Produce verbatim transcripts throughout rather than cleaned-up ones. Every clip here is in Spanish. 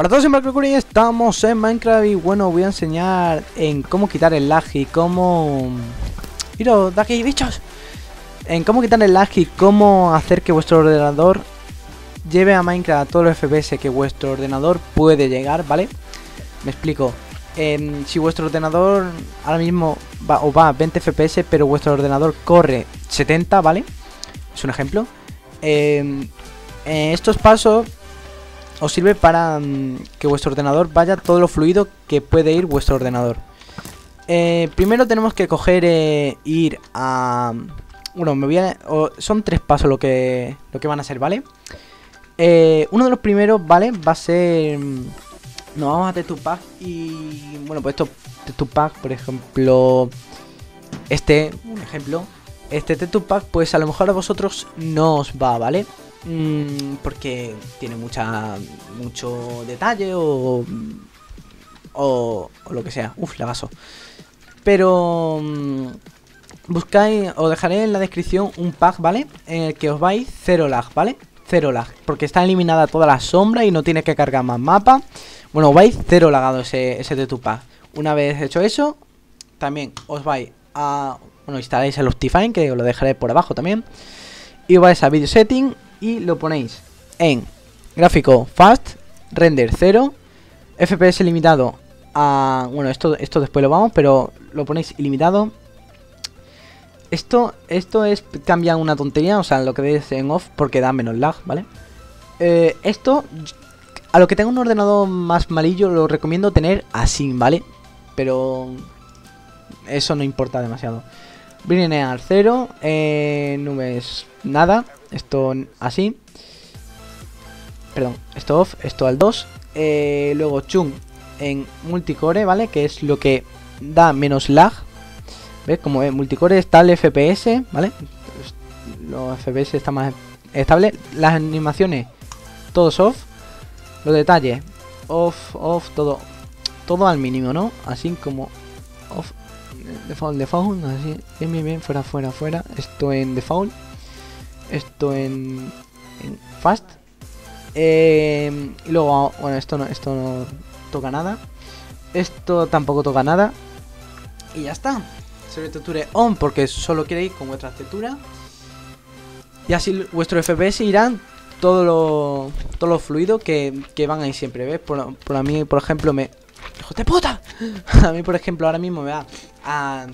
Para todos en MarkiLokuras, estamos en Minecraft y bueno, os voy a enseñar en cómo quitar el lag y cómo... ¡Mira, da aquí, bichos! En cómo quitar el lag y cómo hacer que vuestro ordenador lleve a Minecraft a todos los F P S que vuestro ordenador puede llegar, ¿vale? Me explico. Eh, si vuestro ordenador ahora mismo va, o va a veinte F P S, pero vuestro ordenador corre setenta, ¿vale? Es un ejemplo. Eh, eh, estos pasos os sirve para um, que vuestro ordenador vaya todo lo fluido que puede ir vuestro ordenador. Eh, primero tenemos que coger eh, ir a... Bueno, me voy a... Oh, son tres pasos lo que, lo que van a ser, ¿vale? Eh, uno de los primeros, ¿vale? Va a ser... Nos vamos a TexturePack y... Bueno, pues esto... TexturePack, por ejemplo... Este, un ejemplo... Este TexturePack, pues a lo mejor a vosotros no os va, ¿vale? Mm, porque tiene mucha... Mucho detalle o... O, o lo que sea. Uf, lagazo. Pero... Mm, buscáis... Os dejaré en la descripción un pack, ¿vale? En el que os vais cero lag, ¿vale? Cero lag. Porque está eliminada toda la sombra y no tiene que cargar más mapa. Bueno, vais cero lagado ese, ese de tu pack. Una vez hecho eso, también os vais a... Bueno, instaláis el Optifine, que os lo dejaré por abajo también. Y vais a Video Setting y lo ponéis en gráfico Fast, Render cero, F P S limitado a... Bueno, esto, esto después lo vamos, pero lo ponéis ilimitado. Esto, esto es... Cambia una tontería, o sea, lo que veis en off, porque da menos lag, ¿vale? Eh, esto... A lo que tenga un ordenador más malillo lo recomiendo tener así, ¿vale? Pero eso no importa demasiado. Linear cero, eh, nubes nada, esto así. Perdón, esto off, esto al dos. Eh, luego chung en multicore, ¿vale? Que es lo que da menos lag. ¿Ves? Como en multicore está el F P S, ¿vale? Los F P S están más estables. Las animaciones, todos off. Los detalles, off, off, todo todo al mínimo, ¿no? Así como off, default, default, así, bien, bien, bien, fuera, fuera, fuera. Esto en default, esto en, en fast. Eh, y luego, bueno, esto no, esto no toca nada. Esto tampoco toca nada. Y ya está. Sobre texture on, porque solo queréis con vuestra textura. Y así vuestro F P S irán... Todo lo, todo lo fluido que, que van ahí siempre, ¿ves? Por, por a mí, por ejemplo, me... ¡Hijo de puta! A mí, por ejemplo, ahora mismo me va a...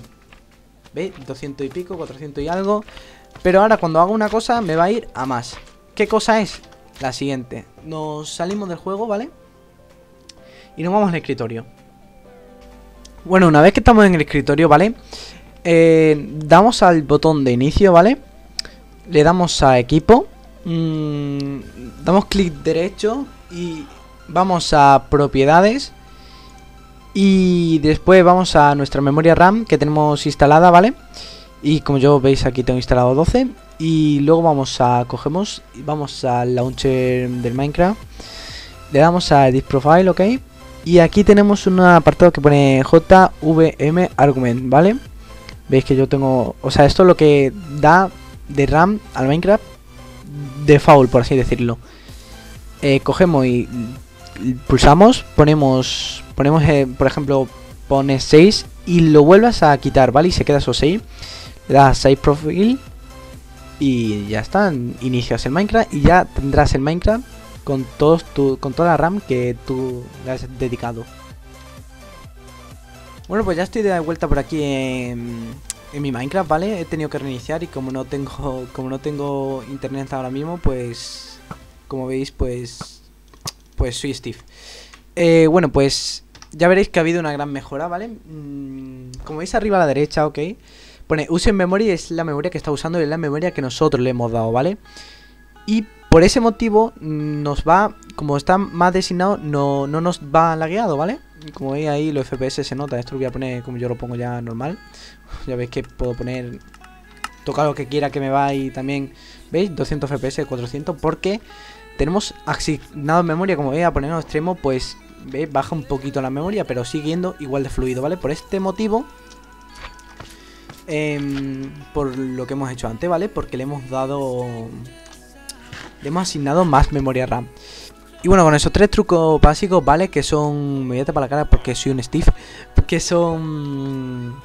¿Veis? doscientos y pico, cuatrocientos y algo. Pero ahora cuando hago una cosa me va a ir a más. ¿Qué cosa es? La siguiente. Nos salimos del juego, ¿vale? Y nos vamos al escritorio. Bueno, una vez que estamos en el escritorio, ¿vale? Eh, damos al botón de inicio, ¿vale? Le damos a equipo. Mm, damos clic derecho y vamos a propiedades y después vamos a nuestra memoria RAM que tenemos instalada, ¿vale? Y como yo veis aquí tengo instalado doce y luego vamos a cogemos y vamos al launcher del Minecraft, le damos a Edit Profile, ok, y aquí tenemos un apartado que pone J V M Argument, ¿vale? Veis que yo tengo, o sea, esto es lo que da de RAM al Minecraft default, por así decirlo. eh, Cogemos y pulsamos, ponemos ponemos eh, por ejemplo, pones seis y lo vuelvas a quitar, ¿vale? Y se queda esos seis. Le das a Save Profile y ya está, inicias el Minecraft y ya tendrás el Minecraft con todos tu, con toda la RAM que tú le has dedicado. Bueno, pues ya estoy de vuelta por aquí en... En mi Minecraft, ¿vale? He tenido que reiniciar y como no tengo como no tengo internet ahora mismo, pues como veis, pues pues soy Steve. Eh, bueno, pues ya veréis que ha habido una gran mejora, ¿vale? Mm, como veis arriba a la derecha, ok. Pone Use Memory, es la memoria que está usando y es la memoria que nosotros le hemos dado, ¿vale? Y por ese motivo nos va, como está más designado, no, no nos va lagueado, ¿vale? Como veis ahí los F P S se nota. Esto lo voy a poner como yo lo pongo ya normal. Ya veis que puedo poner, tocar lo que quiera que me va y también, ¿veis? doscientos F P S, cuatrocientos, porque tenemos asignado memoria, como veis, a poner en extremo, pues, ¿veis? Baja un poquito la memoria, pero siguiendo igual de fluido, ¿vale? Por este motivo, eh, por lo que hemos hecho antes, ¿vale? Porque le hemos dado, le hemos asignado más memoria RAM. Y bueno, con esos tres trucos básicos, ¿vale? Que son... me voy a tapar la cara porque soy un Steve. Que son...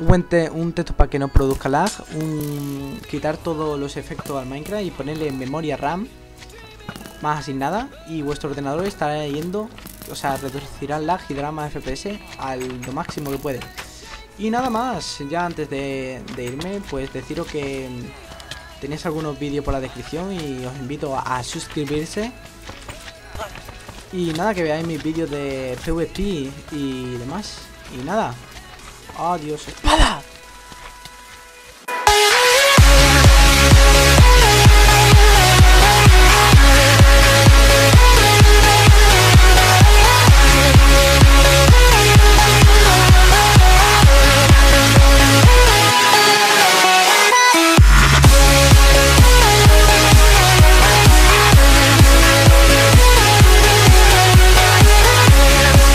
Un, te un texto para que no produzca lag, un... quitar todos los efectos al Minecraft y ponerle en memoria RAM más asignada, y vuestro ordenador estará yendo, o sea, reducirá el lag y dará más F P S al lo máximo que puede. Y nada más, ya antes de, de irme, pues deciros que tenéis algunos vídeos por la descripción y os invito a, a suscribirse. Y nada, que veáis mis vídeos de PvP y demás. Y nada. Adiós, espada.